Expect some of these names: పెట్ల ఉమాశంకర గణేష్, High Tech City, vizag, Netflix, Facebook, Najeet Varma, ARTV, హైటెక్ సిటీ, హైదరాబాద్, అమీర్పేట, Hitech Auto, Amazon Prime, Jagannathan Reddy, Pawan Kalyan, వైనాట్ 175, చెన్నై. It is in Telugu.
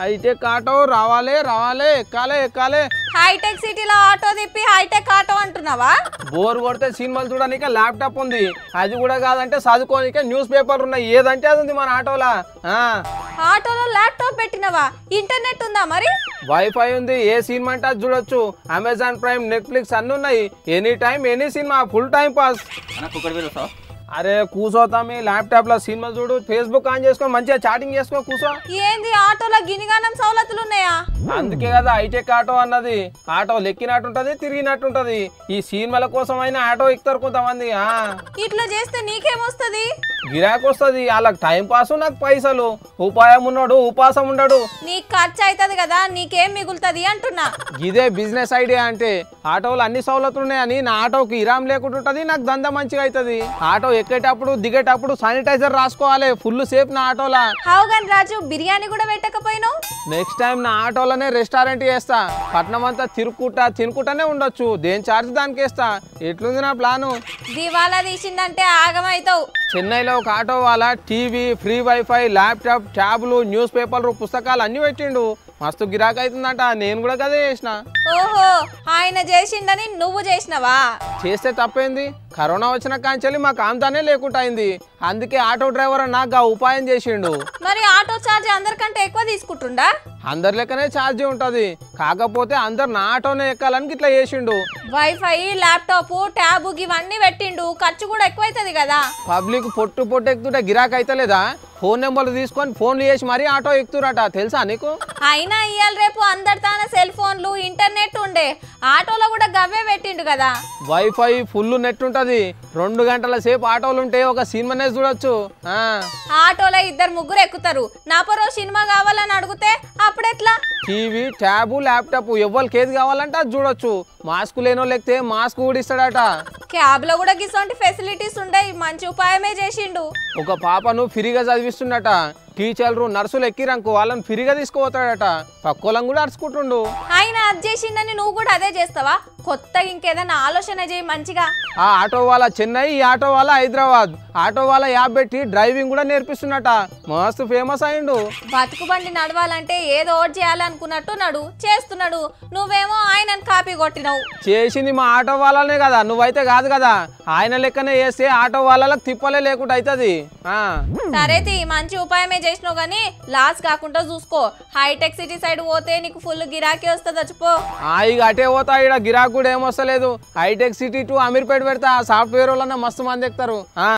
హైటెక్ ఆటో రావాలే రావాలే ఎక్కాలే ఎక్కాలే. హైటెక్ సిటీలో ఆటో తిప్పి హైటెక్ ఆటో అంటున్నావా? బోర్ కొడితే సినిమాలు చూడడానికి ల్యాప్టాప్ ఉంది, అది కూడా కాదంటే చదువుకోనికే న్యూస్ పేపర్ ఉన్నాయి, ఏదంటే అది ఉంది మన ఆటోలా. ఆటోలో ల్యాప్టాప్ పెట్టినవా? ఇంటర్నెట్ ఉందా మరి? వైఫై ఉంది, ఏ సినిమా అంటే అది చూడొచ్చు. అమెజాన్ ప్రైమ్, నెట్ఫ్లిక్స్ అన్ని ఉన్నాయి. Any time any cinema, full time pass. అరే కూసోతా మీ ల్యాప్టాప్ లో సినిమా చూడు, ఫేస్బుక్ ఆన్ చేసుకొని మంచిగా చాటింగ్ చేసుకో కూసో. ఏంది ఆటోలో గినిగానం సౌలతులు ఉన్నాయా? అందుకే కదా హైటెక్ ఆటో అన్నది. ఆటో లెక్కినట్టు ఉంటది, తిరిగినట్టు ఉంటది. ఈ సినిమాల కోసం అయినా ఆటో ఎక్కుతారు కొంతమంది. ఇట్లా చేస్తే నీకేమొస్తుంది? గిరాకు వస్తుంది, వాళ్ళకి టైం పాస్, నాకు పైసలు. ఉపాయం ఉన్నాడు, ఉపాసం ఉండడు. నీకు ఖర్చు అవుతుంది కదా, నీకేం మిగులుతుంది అంటున్నా. ఇదే బిజినెస్ ఐడియా అంటే ఆటోలు అన్ని సౌలతులు ఉన్నాయని నా ఆటోకి ఇరాం లేకుండా ఉంటది, నాకు దందా మంచిగా అవుతుంది. ఆటో ఎక్కేటప్పుడు దిగేటప్పుడు శానిటైజర్ రాసుకోవాలి, ఫుల్ సేఫ్ నా ఆటోలా. అవుగాని రాజు, బిర్యానీ కూడా పెట్టకపోయినా నెక్స్ట్ టైం నా ఆటోలోనే రెస్టారెంట్ చేస్తా. పట్నం అంతా తిరుక్కుంటా తినుకుంటానే ఉండొచ్చు, దేని చార్జ్ దానికి వేస్తా. ఎట్లుంది నా ప్లాను? దివాలా తీసిందంటే ఆగమవుతావు. చెన్నైలో ఒక ఆటో వాళ్ళ టీవీ, ఫ్రీ వైఫై, ల్యాప్టాప్, ట్యాబ్లు, న్యూస్ పేపర్లు, పుస్తకాలు అన్ని పెట్టిండు. మస్తు గిరాకీ అవుతుందంట. నేను కూడా కదే చేసిన. ఓహో, ఆయన చేసిండని నువ్వు చేసినవా? చేస్తే తప్పేంది? కరోనా వచ్చిన కాంచెల్లి మాకు ఆమ్దానే లేకుండా అయింది. అందుకే ఆటో డ్రైవర్ నాకు ఆ ఉపాయం చేసిండు. మరి ఆటో చార్జ్ అందరికంటే ఎక్కువ తీసుకుంటుండా? అందరి లెక్కనే చార్జీ ఉంటది, కాకపోతే అందరు నా ఆటోనే ఎక్కాలని ఇట్లా చేసిండు. వైఫై, ల్యాప్టాప్, ట్యాబ్ ఇవన్నీ పెట్టిండు, ఖర్చు కూడా ఎక్కువ అవుతుంది కదా. పబ్లిక్ పొట్టు పొట్టు ఎక్కుతుంటే గిరాకీ అయితలేదా? ఫోన్ నెంబర్లు తీసుకొని ఫోన్లు చేసి మరీ ఆటో ఎక్కుతురట, తెలుసా నీకు? అయినా ఇయ్యాల రేపు అందరితాన సెల్ ఫోన్లు, ఇంటర్నెట్ ఉండే. ఆటోలో కూడా గవ్వే పెట్టిండు కదా. వైఫై, ఫుల్ నెట్ ఉంటది, 2 గంటల సేపు ఆటోలు ఉంటే ఒక సినిమానే చూడొచ్చు. ఆటోలో 2-3 ఎక్కుతారు. నాపరో సినిమా కావాలని అడిగితే అప్పుడెట్లా? టీవీ, ట్యాబ్, ల్యాప్టాప్ ఎవరికి ఏది కావాలంటే అది చూడొచ్చు. మాస్క్ లేనో లేకపోతే మాస్క్ కూడా ఇస్తాడట. క్యాబ్ లో కూడా గిసోంటి ఫెసిలిటీస్ ఉండయి, మంచి ఉపాయమే చేసిండు. ఒక పాపను ఫ్రీగా చదివిస్తున్నట. టీచర్లు, నర్సులు ఎక్కిరంకు వాళ్ళని ఫ్రీగా తీసుకుపోతాడట. పక్కోలం కూడా అరుచుకుంటుండు. ఆయన అది చేసిందని నువ్వు కూడా అదే చేస్తావా? కొత్తగా ఇంకేదైనా ఆలోచన చేయి మంచిగా. ఆ ఆటో వాళ్ళ చెన్నై, ఈ ఆటో వాళ్ళ హైదరాబాద్. ఆటో వాళ్ళ యాప్ పెట్టి డ్రైవింగ్ కూడా నేర్పిస్తున్నట, మస్తు ఫేమస్ అయిండు. బతుకు బండి నడవాలంటే ఏదో ఒకటి చేయాలనుకున్నట్టు నడు చేస్తున్నాడు, నువ్వేమో ఆయనను కాపీ కొట్టినావు. చేసింది మా ఆటో వాళ్ళనే కదా, నువ్వైతే కాదు కదా. ఆయన లెక్కనే చేస్తే ఆటో వాళ్ళకి తిప్పలే లేకుండా అవుతుంది. సరే తీ, మంచి ఉపాయమే చేసినావు గానీ లాస్ కాకుండా చూసుకో. హైటెక్ సిటీ సైడ్ పోతే నీకు ఫుల్ గిరాకీ వస్తుంది. వచ్చిపో ఇక అటే పోతా, ఇక్కడ గిరాకీ కూడా ఏమొస్తలేదు. హైటెక్ సిటీ టు అమీర్పేట పెడతా, సాఫ్ట్వేర్ వాళ్ళన్నా మస్తు మంది ఎక్కుతారు.